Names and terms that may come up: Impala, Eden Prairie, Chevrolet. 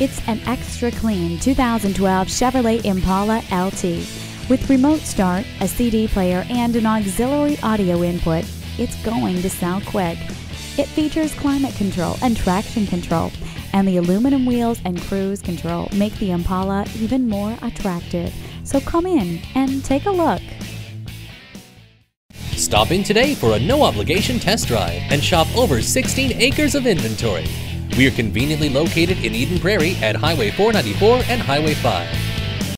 It's an extra clean 2012 Chevrolet Impala LT. With remote start, a CD player, and an auxiliary audio input, it's going to sound quick. It features climate control and traction control, and the aluminum wheels and cruise control make the Impala even more attractive. So come in and take a look. Stop in today for a no-obligation test drive and shop over 16 acres of inventory. We are conveniently located in Eden Prairie at Highway 494 and Highway 5.